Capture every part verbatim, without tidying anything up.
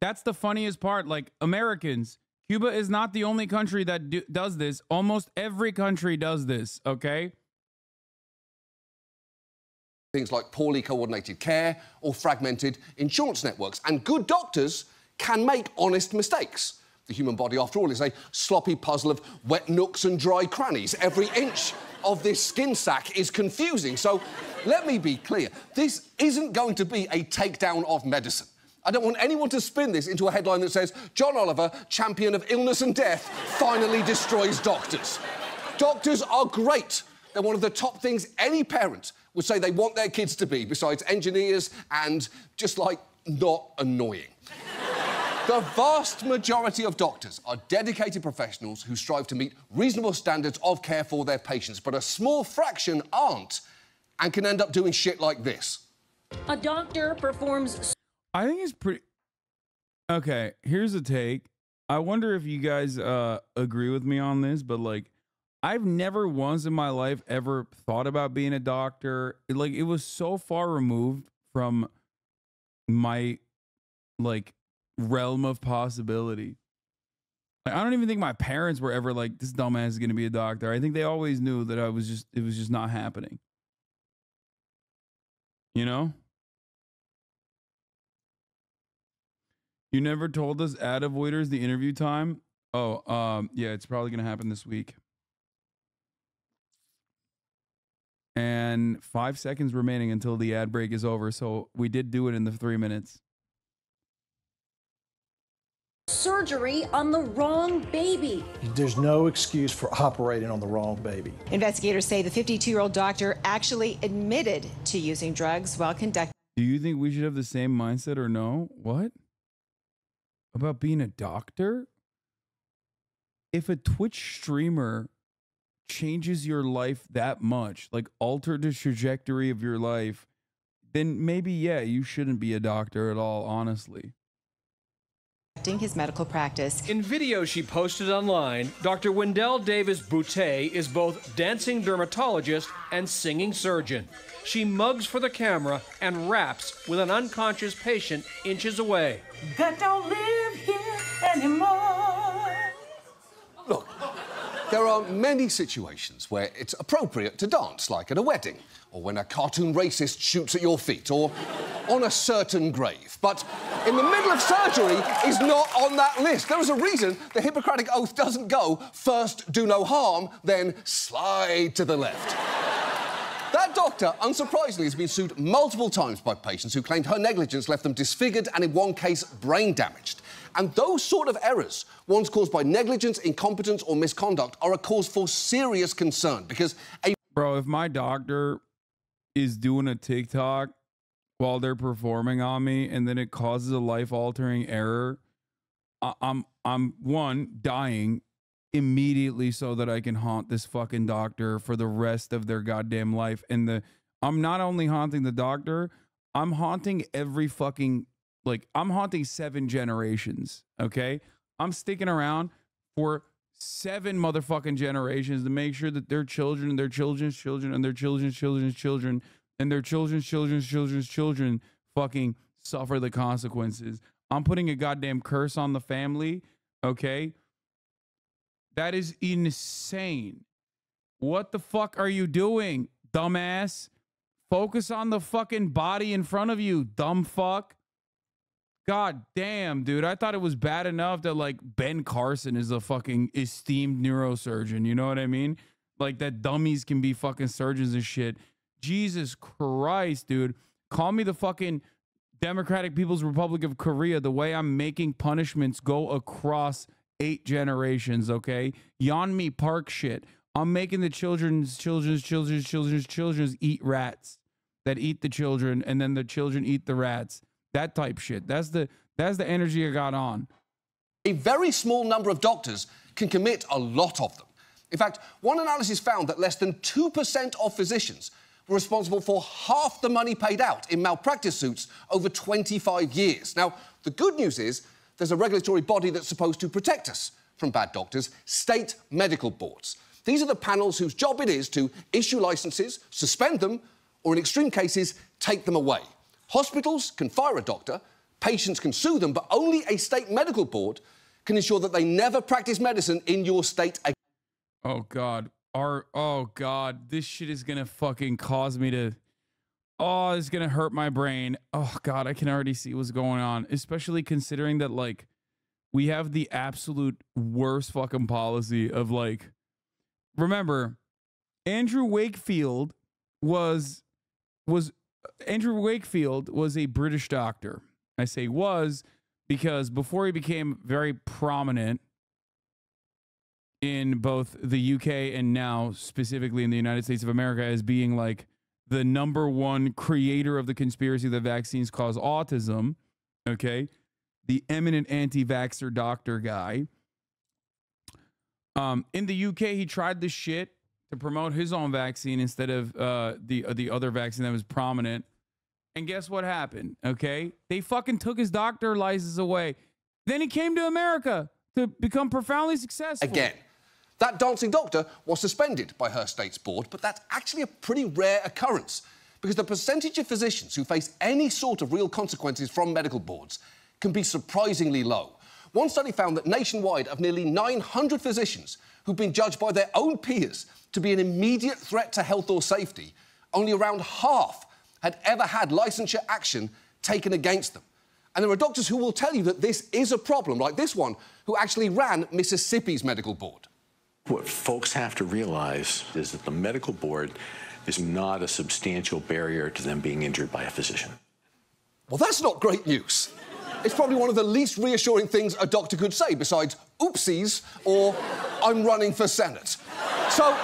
That's the funniest part. Like, Americans, Cuba is not the only country that do, does this. Almost every country does this, okay? Things like poorly coordinated care or fragmented insurance networks. And good doctors can make honest mistakes. The human body, after all, is a sloppy puzzle of wet nooks and dry crannies. Every inch of this skin sack is confusing. So let me be clear. This isn't going to be a takedown of medicine. I don't want anyone to spin this into a headline that says, John Oliver, champion of illness and death, finally destroys doctors. Doctors are great. They're one of the top things any parent would say they want their kids to be, besides engineers and just, like, not annoying. The vast majority of doctors are dedicated professionals who strive to meet reasonable standards of care for their patients, but a small fraction aren't and can end up doing shit like this. A doctor performs... I think it's pretty... Okay, here's a take. I wonder if you guys uh, agree with me on this, but, like, I've never once in my life ever thought about being a doctor. It, like, it was so far removed from my, like, realm of possibility. Like, I don't even think my parents were ever like, this dumbass is going to be a doctor. I think they always knew that I was just, it was just not happening. You know? You never told us ad avoiders the interview time. Oh, um, yeah, it's probably going to happen this week. And five seconds remaining until the ad break is over. So we did do it in the three minutes. Surgery on the wrong baby. There's no excuse for operating on the wrong baby. Investigators say the fifty-two-year-old doctor actually admitted to using drugs while conducting. Do you think we should have the same mindset or no? What? About being a doctor? If a Twitch streamer changes your life that much, like altered the trajectory of your life, then maybe, yeah, you shouldn't be a doctor at all, honestly. His medical practice. In video she posted online, Doctor Wendell Davis-Boutte is both dancing dermatologist and singing surgeon. She mugs for the camera and raps with an unconscious patient inches away. That don't live here anymore. Look, there are many situations where it's appropriate to dance, like at a wedding, or when a cartoon racist shoots at your feet, or on a certain grave. But in the middle of surgery is not on that list. There is a reason the Hippocratic Oath doesn't go, first do no harm, then slide to the left. That doctor, unsurprisingly, has been sued multiple times by patients who claimed her negligence left them disfigured and, in one case, brain damaged. And those sort of errors, ones caused by negligence, incompetence or misconduct, are a cause for serious concern because a... Bro, if my doctor is doing a TikTok while they're performing on me and then it causes a life-altering error, I I'm, I'm, one, dying immediately so that I can haunt this fucking doctor for the rest of their goddamn life. And the I'm not only haunting the doctor, I'm haunting every fucking... Like, I'm haunting seven generations, okay? I'm sticking around for seven motherfucking generations to make sure that their children, their children's children, and their children's children's children, and their children's children's children's children fucking suffer the consequences. I'm putting a goddamn curse on the family, okay? That is insane. What the fuck are you doing, dumbass? Focus on the fucking body in front of you, dumb fuck. God damn, dude. I thought it was bad enough that, like, Ben Carson is a fucking esteemed neurosurgeon. You know what I mean? Like, that dummies can be fucking surgeons and shit. Jesus Christ, dude. Call me the fucking Democratic People's Republic of Korea the way I'm making punishments go across eight generations, okay? Yeonmi Park shit. I'm making the children's, children's, children's, children's, children's eat rats that eat the children, and then the children eat the rats. That type shit. That's the, that's the energy I got on. A very small number of doctors can commit a lot of them. In fact, one analysis found that less than two percent of physicians were responsible for half the money paid out in malpractice suits over twenty-five years. Now, the good news is there's a regulatory body that's supposed to protect us from bad doctors, state medical boards. These are the panels whose job it is to issue licenses, suspend them, or in extreme cases, take them away. Hospitals can fire a doctor, Patients can sue them, but only a state medical board can ensure that they never practice medicine in your state again. Oh, God. Our, oh, God. This shit is going to fucking cause me to... Oh, it's going to hurt my brain. Oh, God. I can already see what's going on, especially considering that, like, we have the absolute worst fucking policy of, like... Remember, Andrew Wakefield was... was Andrew Wakefield was a British doctor. I say was because before he became very prominent in both the U K and now specifically in the United States of America as being like the number one creator of the conspiracy that vaccines cause autism, okay, the eminent anti-vaxxer doctor guy. Um, in the U K, he tried this shit to promote his own vaccine instead of uh, the, uh, the other vaccine that was prominent. And guess what happened? Okay. They fucking took his doctor license away. Then he came to America to become profoundly successful. Again, that dancing doctor was suspended by her state's board, but that's actually a pretty rare occurrence because the percentage of physicians who face any sort of real consequences from medical boards can be surprisingly low. One study found that nationwide of nearly nine hundred physicians who've been judged by their own peers to be an immediate threat to health or safety, only around half had ever had licensure action taken against them. And there are doctors who will tell you that this is a problem, like this one, who actually ran Mississippi's medical board. What folks have to realize is that the medical board is not a substantial barrier to them being injured by a physician. Well, that's not great news. It's probably one of the least reassuring things a doctor could say, besides oopsies or I'm running for Senate. So,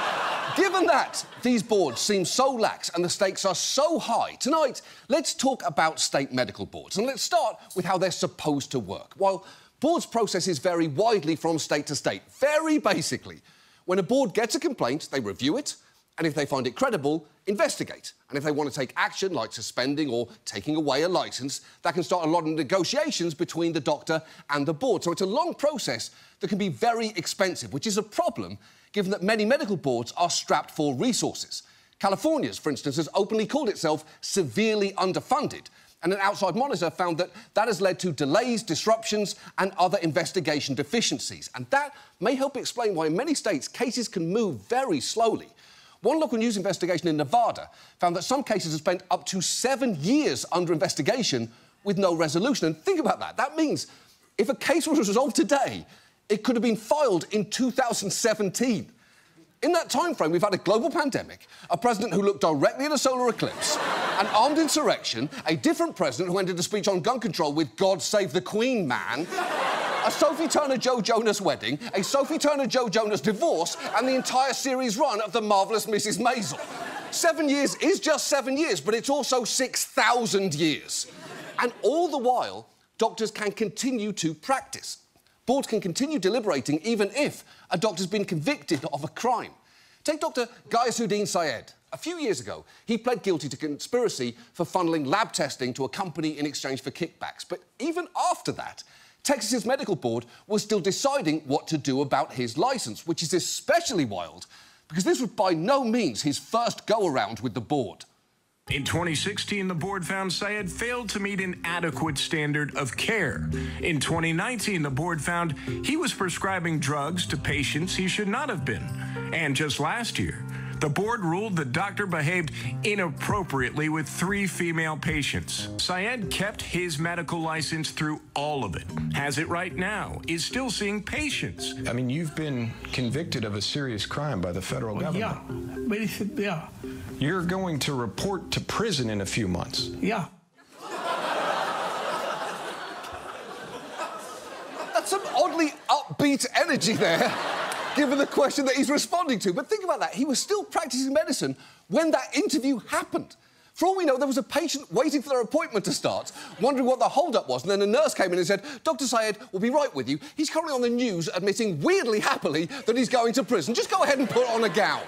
given that these boards seem so lax and the stakes are so high, tonight let's talk about state medical boards. And let's start with how they're supposed to work. While boards' processes vary widely from state to state, very basically, when a board gets a complaint, they review it, and if they find it credible, investigate. And if they want to take action, like suspending or taking away a licence, that can start a lot of negotiations between the doctor and the board. So it's a long process that can be very expensive, which is a problem given that many medical boards are strapped for resources. California's, for instance, has openly called itself severely underfunded, and an outside monitor found that that has led to delays, disruptions and other investigation deficiencies. And that may help explain why in many states cases can move very slowly. One local news investigation in Nevada found that some cases have spent up to seven years under investigation with no resolution. And think about that. That means if a case was resolved today, it could have been filed in two thousand seventeen. In that time frame, we've had a global pandemic, a president who looked directly at a solar eclipse, an armed insurrection, a different president who ended a speech on gun control with God Save the Queen, man, a Sophie Turner-Joe Jonas wedding, a Sophie Turner-Joe Jonas divorce, and the entire series run of The Marvellous Missus Maisel. Seven years is just seven years, but it's also six thousand years. And all the while, doctors can continue to practice. Boards can continue deliberating even if a doctor's been convicted of a crime. Take Doctor Gaius Houdin Syed. A few years ago, he pled guilty to conspiracy for funneling lab testing to a company in exchange for kickbacks. But even after that, Texas's medical board was still deciding what to do about his licence, which is especially wild because this was by no means his first go-around with the board. In twenty sixteen, the board found Syed failed to meet an adequate standard of care. In twenty nineteen, the board found he was prescribing drugs to patients he should not have been. And just last year, the board ruled the doctor behaved inappropriately with three female patients. Syed kept his medical license through all of it, has it right now, is still seeing patients. I mean, you've been convicted of a serious crime by the federal government. Yeah, yeah. You're going to report to prison in a few months. Yeah. That's some oddly upbeat energy there, given the question that he's responding to. But think about that. He was still practicing medicine when that interview happened. For all we know, there was a patient waiting for their appointment to start, wondering what the hold-up was, and then a nurse came in and said, Doctor Syed will be right with you. He's currently on the news admitting, weirdly happily, that he's going to prison. Just go ahead and put on a gown.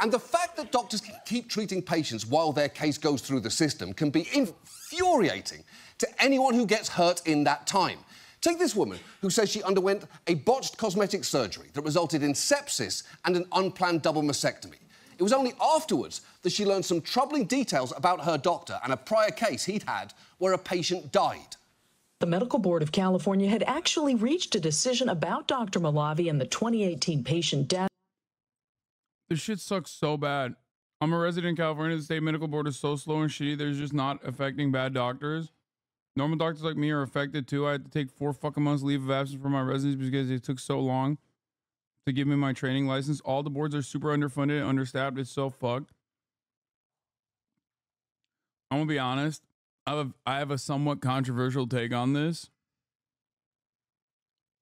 And the fact that doctors can keep treating patients while their case goes through the system can be infuriating to anyone who gets hurt in that time. Take this woman who says she underwent a botched cosmetic surgery that resulted in sepsis and an unplanned double mastectomy. It was only afterwards that she learned some troubling details about her doctor and a prior case he'd had where a patient died. The Medical Board of California had actually reached a decision about Doctor Malavi and the twenty eighteen patient death. This shit sucks so bad. I'm a resident in California. The state medical board is so slow and shitty. They're just not affecting bad doctors. Normal doctors like me are affected too. I had to take four fucking months leave of absence for my residents because it took so long to give me my training license. All the boards are super underfunded and understaffed. It's so fucked. I'm gonna be honest. I have, I have a somewhat controversial take on this.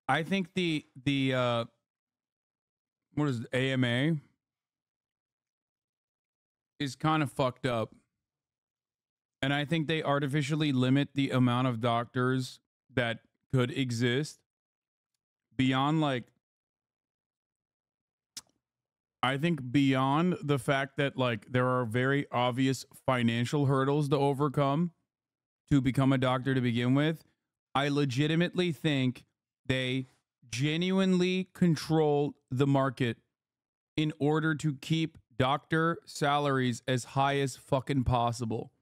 I think the, the, uh, what is it, A M A is kind of fucked up. And I think they artificially limit the amount of doctors that could exist beyond, like, I think beyond the fact that, like, there are very obvious financial hurdles to overcome to become a doctor to begin with. I legitimately think they genuinely control the market in order to keep doctor salaries as high as fucking possible.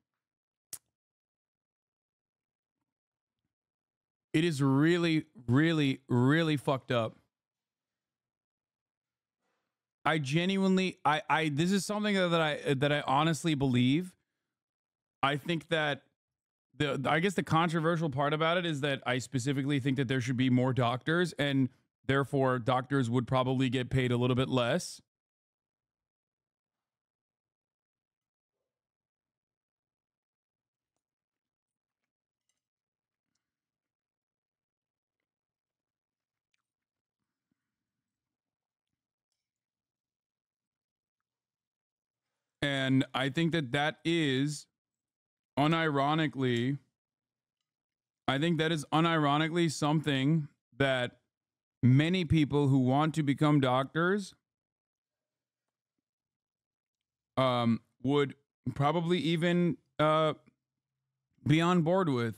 It is really, really, really fucked up. I genuinely, I, I, this is something that I, that I honestly believe. I think that the, I guess the controversial part about it is that I specifically think that there should be more doctors, and therefore doctors would probably get paid a little bit less. And I think that that is unironically, I think that is unironically something that many people who want to become doctors um, would probably even uh, be on board with.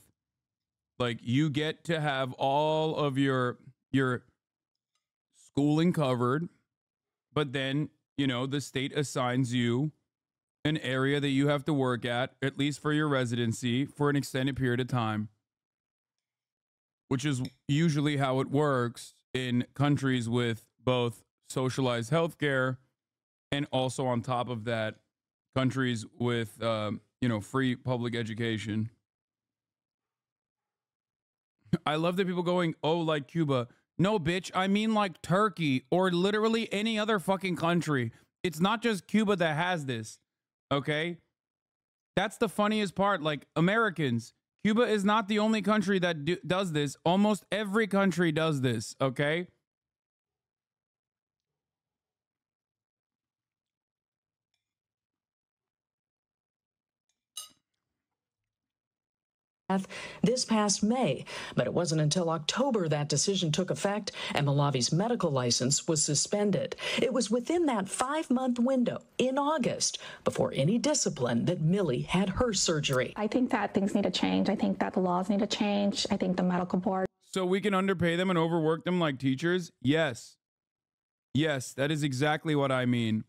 Like, you get to have all of your, your schooling covered, but then, you know, the state assigns you an area that you have to work at, at least for your residency, for an extended period of time, which is usually how it works in countries with both socialized healthcare and also, on top of that, countries with, um, you know, free public education. I love that people going, oh, like Cuba. No, bitch, I mean like Turkey or literally any other fucking country. It's not just Cuba that has this. Okay, that's the funniest part. Like, Americans, Cuba is not the only country that do, does this. Almost every country does this. Okay. This past May, but it wasn't until October that decision took effect and Malavi's medical license was suspended. It was within that five-month window in August before any discipline that Millie had her surgery. I think that things need to change. I think that the laws need to change. I think the medical board. So we can underpay them and overwork them like teachers? Yes. Yes, that is exactly what I mean.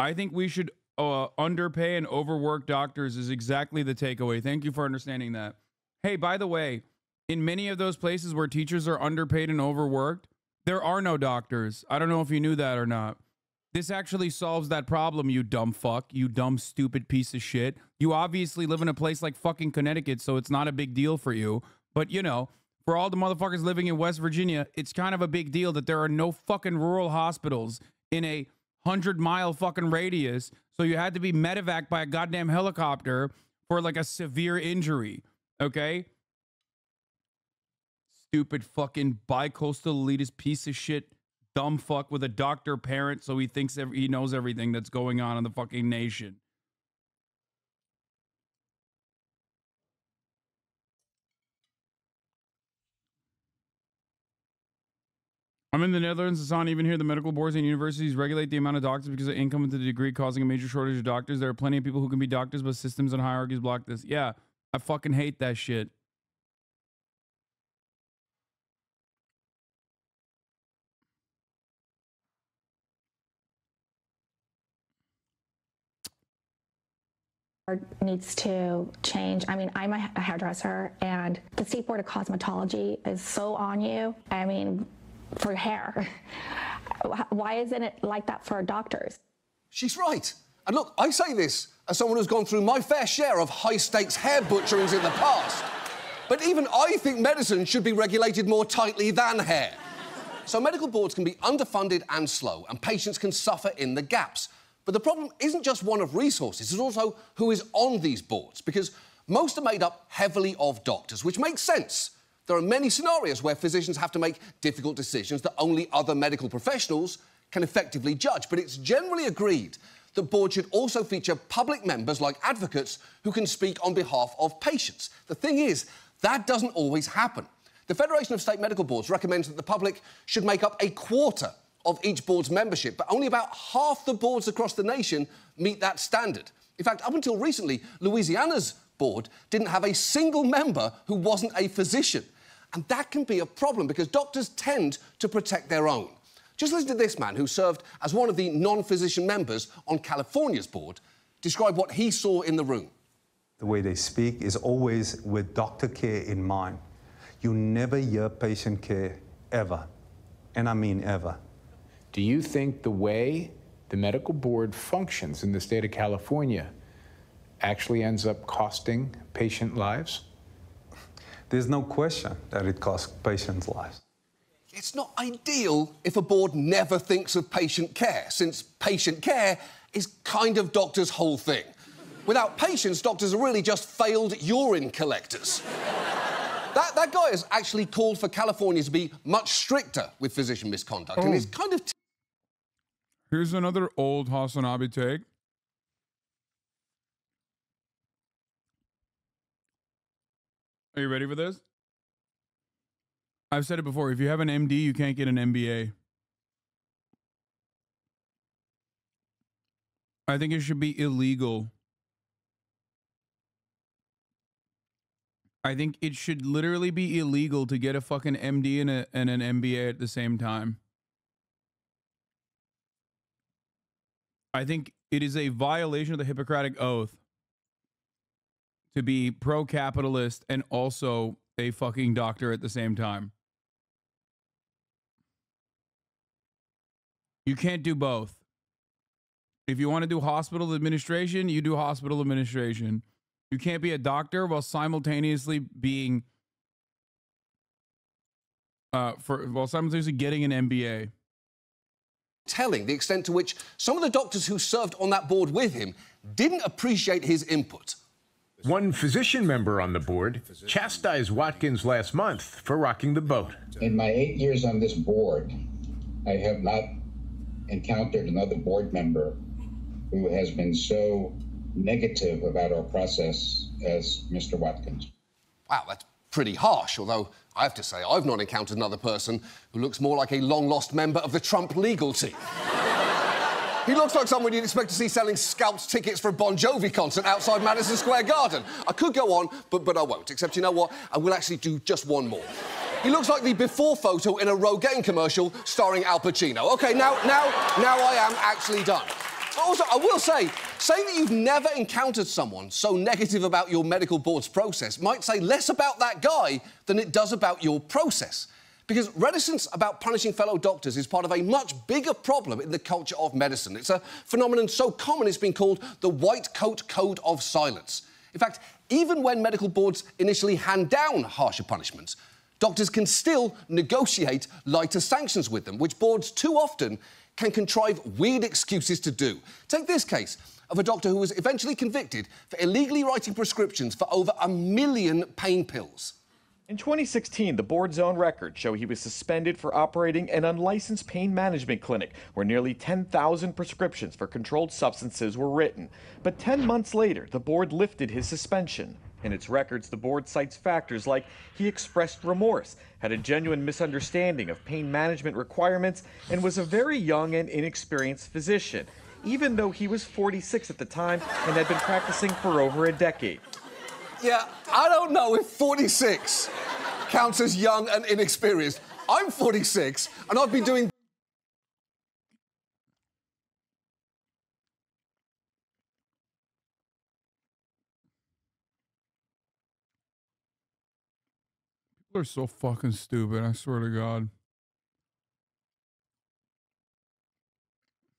I think we should uh, underpay and overwork doctors is exactly the takeaway. Thank you for understanding that. Hey, by the way, in many of those places where teachers are underpaid and overworked, there are no doctors. I don't know if you knew that or not. This actually solves that problem, you dumb fuck, you dumb, stupid piece of shit. You obviously live in a place like fucking Connecticut, so it's not a big deal for you. But, you know, for all the motherfuckers living in West Virginia, it's kind of a big deal that there are no fucking rural hospitals in a hundred mile fucking radius. So you had to be medevaced by a goddamn helicopter for like a severe injury. Okay, stupid fucking bi-coastal elitist piece of shit, dumb fuck with a doctor parent, so he thinks every, he knows everything that's going on in the fucking nation. I'm in the Netherlands. It's not even here. The medical boards and universities regulate the amount of doctors because of income to the degree causing a major shortage of doctors. There are plenty of people who can be doctors, but systems and hierarchies block this. Yeah. I fucking hate that shit. needs to change. I mean, I'm a hairdresser, and the State Board of Cosmetology is so on you. I mean, for hair. Why isn't it like that for doctors? She's right. And look, I say this as someone who's gone through my fair share of high-stakes hair butcherings in the past. But even I think medicine should be regulated more tightly than hair. So medical boards can be underfunded and slow, and patients can suffer in the gaps. But the problem isn't just one of resources, it's also who is on these boards, because most are made up heavily of doctors, which makes sense. There are many scenarios where physicians have to make difficult decisions that only other medical professionals can effectively judge, but it's generally agreed that boards should also feature public members like advocates who can speak on behalf of patients. The thing is, that doesn't always happen. The Federation of State Medical Boards recommends that the public should make up a quarter of each board's membership, but only about half the boards across the nation meet that standard. In fact, up until recently, Louisiana's board didn't have a single member who wasn't a physician. And that can be a problem because doctors tend to protect their own. Just listen to this man who served as one of the non-physician members on California's board describe what he saw in the room. The way they speak is always with doctor care in mind. You never hear patient care, ever. And I mean ever. Do you think the way the medical board functions in the state of California actually ends up costing patient lives? There's no question that it costs patients' lives. It's not ideal if a board never thinks of patient care, since patient care is kind of doctors' whole thing. Without patients, doctors are really just failed urine collectors. That, that guy has actually called for California to be much stricter with physician misconduct, oh. and it's kind of... T Here's another old HasanAbi take. Are you ready for this? I've said it before. If you have an M D, you can't get an M B A. I think it should be illegal. I think it should literally be illegal to get a fucking M D and, a, and an M B A at the same time. I think it is a violation of the Hippocratic Oath to be pro-capitalist and also a fucking doctor at the same time. You can't do both. If you want to do hospital administration, you do hospital administration. You can't be a doctor while simultaneously being... Uh, for, while simultaneously getting an M B A. Telling the extent to which some of the doctors who served on that board with him didn't appreciate his input. One physician member on the board chastised Watkins last month for rocking the boat. In my eight years on this board, I have not encountered another board member who has been so negative about our process as Mister Watkins. Wow, that's pretty harsh, although I have to say I've not encountered another person who looks more like a long-lost member of the Trump legal team. He looks like someone you'd expect to see selling scalped tickets for a Bon Jovi concert outside Madison Square Garden. I could go on, but, but I won't, except you know what? I will actually do just one more. He looks like the before photo in a Rogaine commercial starring Al Pacino. OK, now, now, now I am actually done. But also, I will say, saying that you've never encountered someone so negative about your medical board's process might say less about that guy than it does about your process. Because reticence about punishing fellow doctors is part of a much bigger problem in the culture of medicine. It's a phenomenon so common it's been called the White Coat Code of Silence. In fact, even when medical boards initially hand down harsher punishments, doctors can still negotiate lighter sanctions with them, which boards too often can contrive weird excuses to do. Take this case of a doctor who was eventually convicted for illegally writing prescriptions for over a million pain pills. In twenty sixteen, the board's own records show he was suspended for operating an unlicensed pain management clinic where nearly ten thousand prescriptions for controlled substances were written. But ten months later, the board lifted his suspension. In its records, the board cites factors like he expressed remorse, had a genuine misunderstanding of pain management requirements, and was a very young and inexperienced physician, even though he was forty-six at the time and had been practicing for over a decade. Yeah, I don't know if forty-six counts as young and inexperienced. I'm forty-six, and I've been doing... People are so fucking stupid, I swear to God.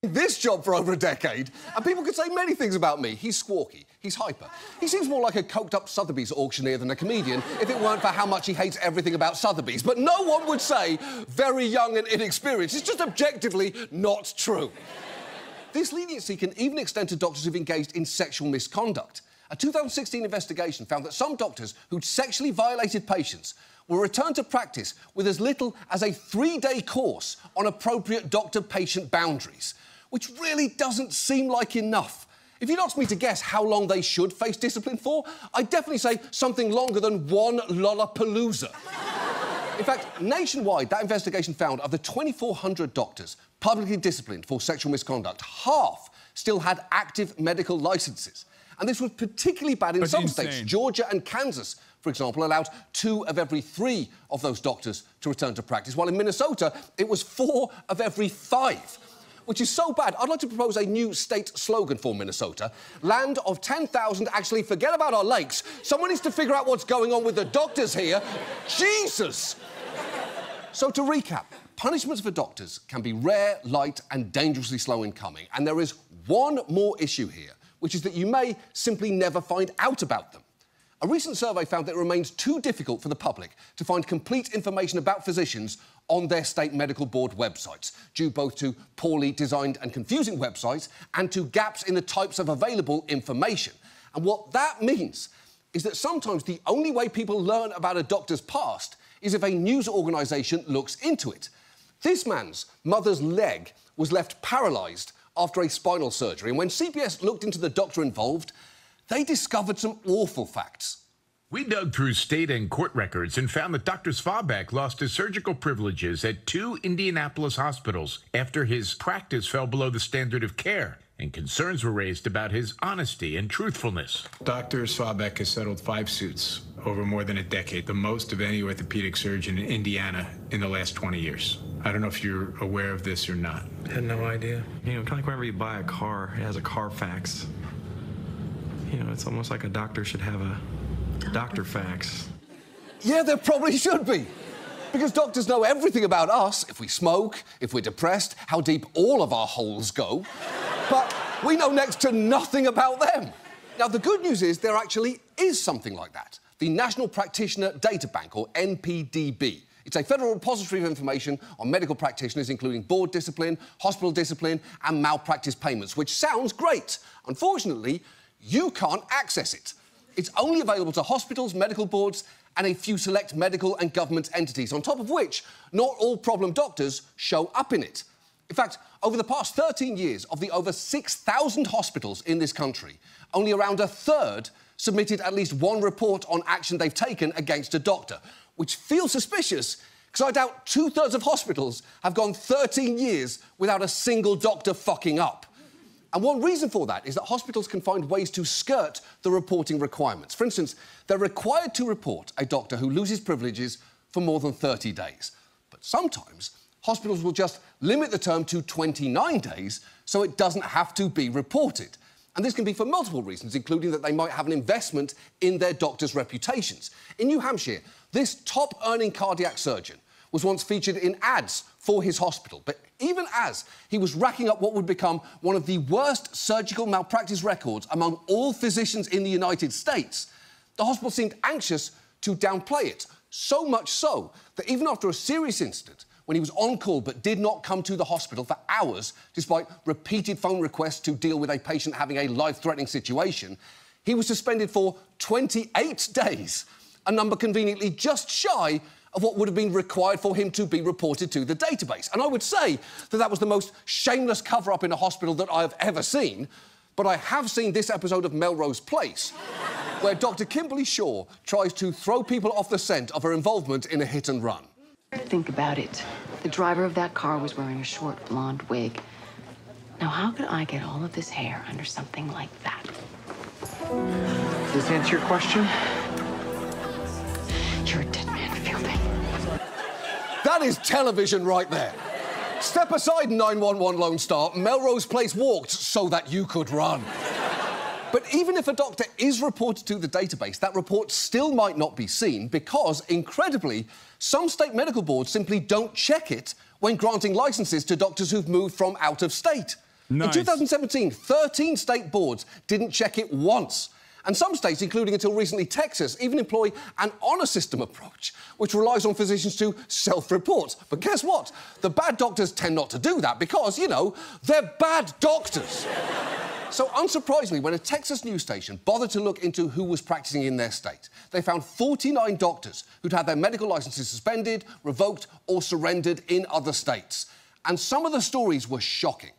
This job for over a decade, and people could say many things about me. He's squawky, he's hyper. He seems more like a coked-up Sotheby's auctioneer than a comedian if it weren't for how much he hates everything about Sotheby's. But no one would say very young and inexperienced. It's just objectively not true. This leniency can even extend to doctors who've engaged in sexual misconduct. A two thousand sixteen investigation found that some doctors who'd sexually violated patients were returned to practice with as little as a three-day course on appropriate doctor-patient boundaries, which really doesn't seem like enough. If you'd asked me to guess how long they should face discipline for, I'd definitely say something longer than one Lollapalooza. In fact, nationwide, that investigation found of the twenty-four hundred doctors publicly disciplined for sexual misconduct, half still had active medical licenses. And this was particularly bad in That's some insane. states. Georgia and Kansas, for example, allowed two of every three of those doctors to return to practice, while in Minnesota, it was four of every five. Which is so bad, I'd like to propose a new state slogan for Minnesota. Land of ten thousand, actually, forget about our lakes. Someone needs to figure out what's going on with the doctors here. Jesus! So, to recap, punishments for doctors can be rare, light, and dangerously slow in coming. And there is one more issue here, which is that you may simply never find out about them. A recent survey found that it remains too difficult for the public to find complete information about physicians on their state medical board websites, due both to poorly designed and confusing websites and to gaps in the types of available information. And what that means is that sometimes the only way people learn about a doctor's past is if a news organisation looks into it. This man's mother's leg was left paralysed after a spinal surgery, and when C B S looked into the doctor involved, they discovered some awful facts. We dug through state and court records and found that Doctor Swabek lost his surgical privileges at two Indianapolis hospitals after his practice fell below the standard of care, and concerns were raised about his honesty and truthfulness. Doctor Swabek has settled five suits over more than a decade, the most of any orthopedic surgeon in Indiana in the last twenty years. I don't know if you're aware of this or not. I had no idea. You know, kind of like whenever you buy a car, it has a Carfax. You know, it's almost like a doctor should have a doctor fax. Yeah, there probably should be. Because doctors know everything about us, if we smoke, if we're depressed, how deep all of our holes go. But we know next to nothing about them. Now, the good news is there actually is something like that. The National Practitioner Data Bank, or N P D B. It's a federal repository of information on medical practitioners, including board discipline, hospital discipline, and malpractice payments, which sounds great. Unfortunately, you can't access it. It's only available to hospitals, medical boards, and a few select medical and government entities, on top of which not all problem doctors show up in it. In fact, over the past thirteen years, of the over six thousand hospitals in this country, only around a third submitted at least one report on action they've taken against a doctor, which feels suspicious, because I doubt two-thirds of hospitals have gone thirteen years without a single doctor fucking up. And one reason for that is that hospitals can find ways to skirt the reporting requirements. For instance, they're required to report a doctor who loses privileges for more than thirty days. But sometimes, hospitals will just limit the term to twenty-nine days so it doesn't have to be reported. And this can be for multiple reasons, including that they might have an investment in their doctors' reputations. In New Hampshire, this top-earning cardiac surgeon was once featured in ads for his hospital. But even as he was racking up what would become one of the worst surgical malpractice records among all physicians in the United States, the hospital seemed anxious to downplay it. So much so that even after a serious incident, when he was on call but did not come to the hospital for hours, despite repeated phone requests to deal with a patient having a life-threatening situation, he was suspended for twenty-eight days, a number conveniently just shy of what would have been required for him to be reported to the database. And I would say that that was the most shameless cover-up in a hospital that I have ever seen, but I have seen this episode of Melrose Place, where Doctor Kimberly Shaw tries to throw people off the scent of her involvement in a hit-and-run. Think about it. The driver of that car was wearing a short, blonde wig. Now, how could I get all of this hair under something like that? Does this answer your question? You're a dead man, Fielding. That is television right there. Step aside, nine one one Lone Star. Melrose Place walked so that you could run. But But even if a doctor is reported to the database, that report still might not be seen because, incredibly, some state medical boards simply don't check it when granting licences to doctors who've moved from out of state. Nice. In two thousand seventeen, thirteen state boards didn't check it once. And some states, including until recently Texas, even employ an honour system approach, which relies on physicians to self-report. But guess what? The bad doctors tend not to do that because, you know, they're bad doctors. So, unsurprisingly, when a Texas news station bothered to look into who was practising in their state, they found forty-nine doctors who'd had their medical licences suspended, revoked or surrendered in other states. And some of the stories were shocking.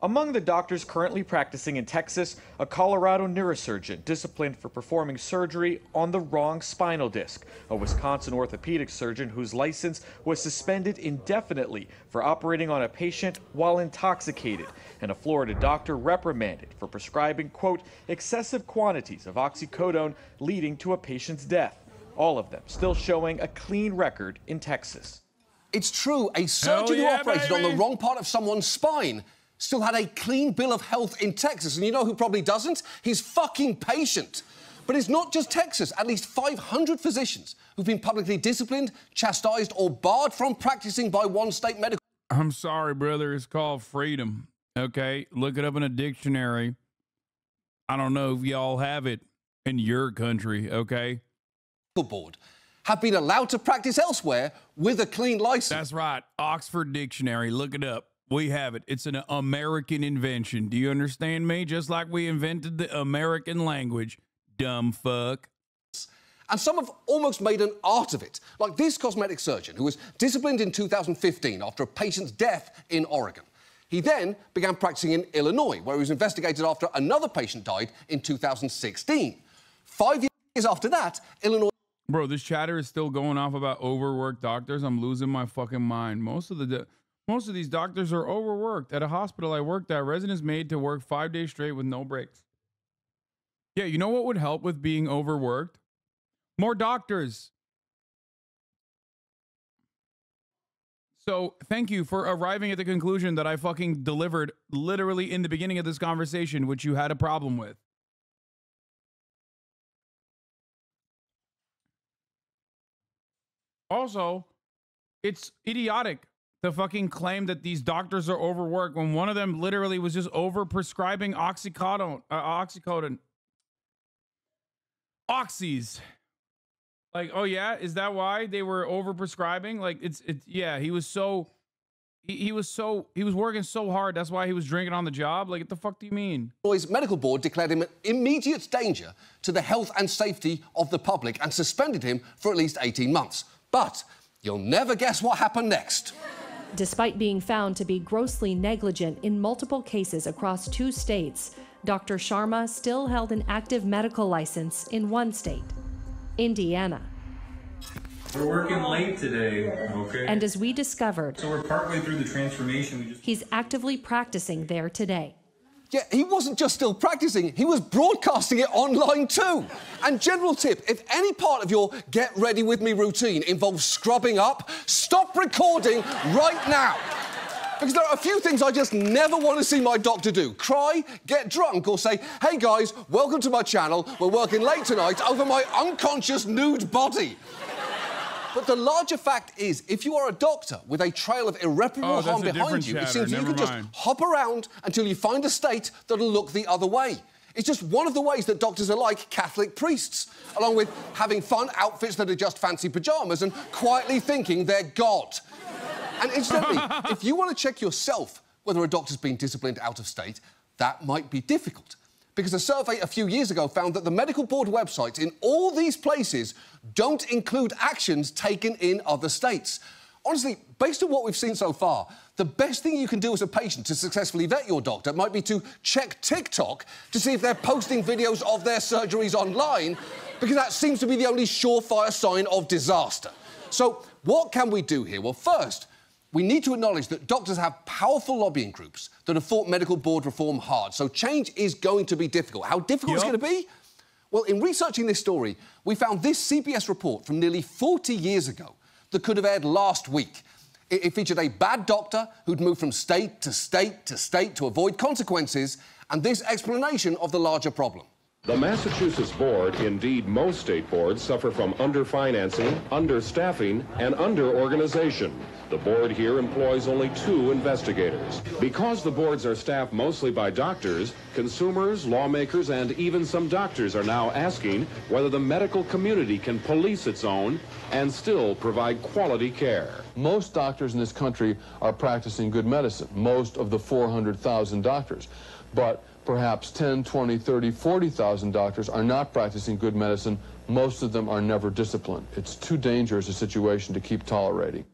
Among the doctors currently practicing in Texas, a Colorado neurosurgeon disciplined for performing surgery on the wrong spinal disc, a Wisconsin orthopedic surgeon whose license was suspended indefinitely for operating on a patient while intoxicated, and a Florida doctor reprimanded for prescribing, quote, excessive quantities of oxycodone leading to a patient's death. All of them still showing a clean record in Texas. It's true, a surgeon yeah, who operated baby. on the wrong part of someone's spine still had a clean bill of health in Texas, and you know who probably doesn't? His fucking patient. But it's not just Texas. At least five hundred physicians who've been publicly disciplined, chastised, or barred from practicing by one state medical... I'm sorry, brother. It's called freedom, okay? Look it up in a dictionary. I don't know if y'all have it in your country, okay? ...board have been allowed to practice elsewhere with a clean license. That's right. Oxford Dictionary. Look it up. We have it. It's an American invention. Do you understand me? Just like we invented the American language, dumb fuck. And some have almost made an art of it. Like this cosmetic surgeon who was disciplined in two thousand fifteen after a patient's death in Oregon. He then began practicing in Illinois, where he was investigated after another patient died in two thousand sixteen. Five years after that, Illinois... Bro, this chatter is still going off about overworked doctors. I'm losing my fucking mind. Most of the... Most of these doctors are overworked. At a hospital I worked at, residents made to work five days straight with no breaks. Yeah, you know what would help with being overworked? More doctors. So, thank you for arriving at the conclusion that I fucking delivered literally in the beginning of this conversation, which you had a problem with. Also, it's idiotic. The fucking claim that these doctors are overworked when one of them literally was just over-prescribing oxycodone, uh, oxycodone, oxys. Like, oh yeah, is that why they were over-prescribing? Like, it's, it, yeah, he was so, he, he was so, he was working so hard. That's why he was drinking on the job. Like, what the fuck do you mean? Illinois medical board declared him an immediate danger to the health and safety of the public and suspended him for at least eighteen months. But you'll never guess what happened next. Despite being found to be grossly negligent in multiple cases across two states, Doctor Sharma still held an active medical license in one state, Indiana. We're working late today, okay? And as we discovered... So we're partway through the transformation. We just... He's actively practicing there today. Yeah, he wasn't just still practicing, he was broadcasting it online too. And general tip, if any part of your get ready with me routine involves scrubbing up, stop recording right now. Because there are a few things I just never want to see my doctor do. Cry, get drunk, or say, hey guys, welcome to my channel, we're working late tonight over my unconscious nude body. But the larger fact is, if you are a doctor with a trail of irreparable oh, harm behind you, chatter. it seems Never you can mind. just hop around until you find a state that'll look the other way. It's just one of the ways that doctors are like Catholic priests, along with having fun outfits that are just fancy pajamas and quietly thinking they're God. And incidentally, if you want to check yourself whether a doctor's been disciplined out of state, that might be difficult. Because a survey a few years ago found that the medical board websites in all these places don't include actions taken in other states. Honestly, based on what we've seen so far, the best thing you can do as a patient to successfully vet your doctor might be to check TikTok to see if they're posting videos of their surgeries online, because that seems to be the only surefire sign of disaster. So, what can we do here? Well, first, we need to acknowledge that doctors have powerful lobbying groups that have fought medical board reform hard, so change is going to be difficult. How difficult yep. is it going to be? Well, in researching this story, we found this C B S report from nearly forty years ago that could have aired last week. It, it featured a bad doctor who'd moved from state to state to state to avoid consequences, and this explanation of the larger problem. The Massachusetts board, indeed most state boards, suffer from underfinancing, understaffing, and underorganization. The board here employs only two investigators. Because the boards are staffed mostly by doctors, consumers, lawmakers, and even some doctors are now asking whether the medical community can police its own and still provide quality care. Most doctors in this country are practicing good medicine, most of the four hundred thousand doctors. But perhaps ten, twenty, thirty, forty thousand doctors are not practicing good medicine. Most of them are never disciplined. It's too dangerous a situation to keep tolerating.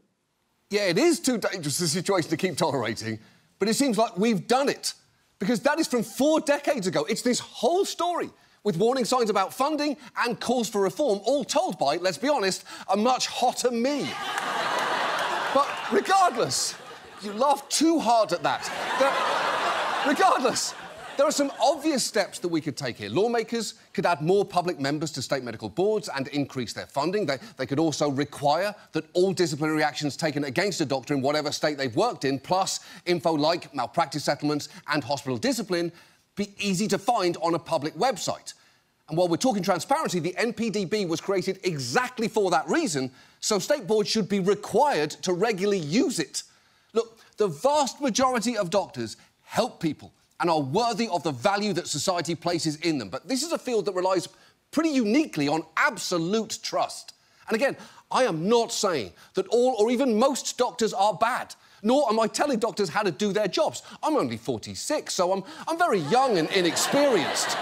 Yeah, it is too dangerous a situation to keep tolerating, but it seems like we've done it, because that is from four decades ago. It's this whole story, with warning signs about funding and calls for reform, all told by, let's be honest, a much hotter me. But regardless, you laugh too hard at that. There, regardless... There are some obvious steps that we could take here. Lawmakers could add more public members to state medical boards and increase their funding. They, they could also require that all disciplinary actions taken against a doctor in whatever state they've worked in, plus info like malpractice settlements and hospital discipline, be easy to find on a public website. And while we're talking transparency, the N P D B was created exactly for that reason, so state boards should be required to regularly use it. Look, the vast majority of doctors help people and are worthy of the value that society places in them. But this is a field that relies pretty uniquely on absolute trust. And again, I am not saying that all or even most doctors are bad, nor am I telling doctors how to do their jobs. I'm only forty-six, so I'm, I'm very young and inexperienced.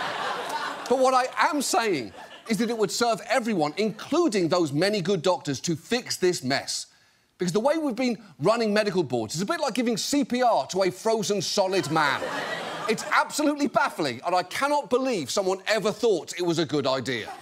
But what I am saying is that it would serve everyone, including those many good doctors, to fix this mess. Because the way we've been running medical boards is a bit like giving C P R to a frozen solid man. It's absolutely baffling, and I cannot believe someone ever thought it was a good idea.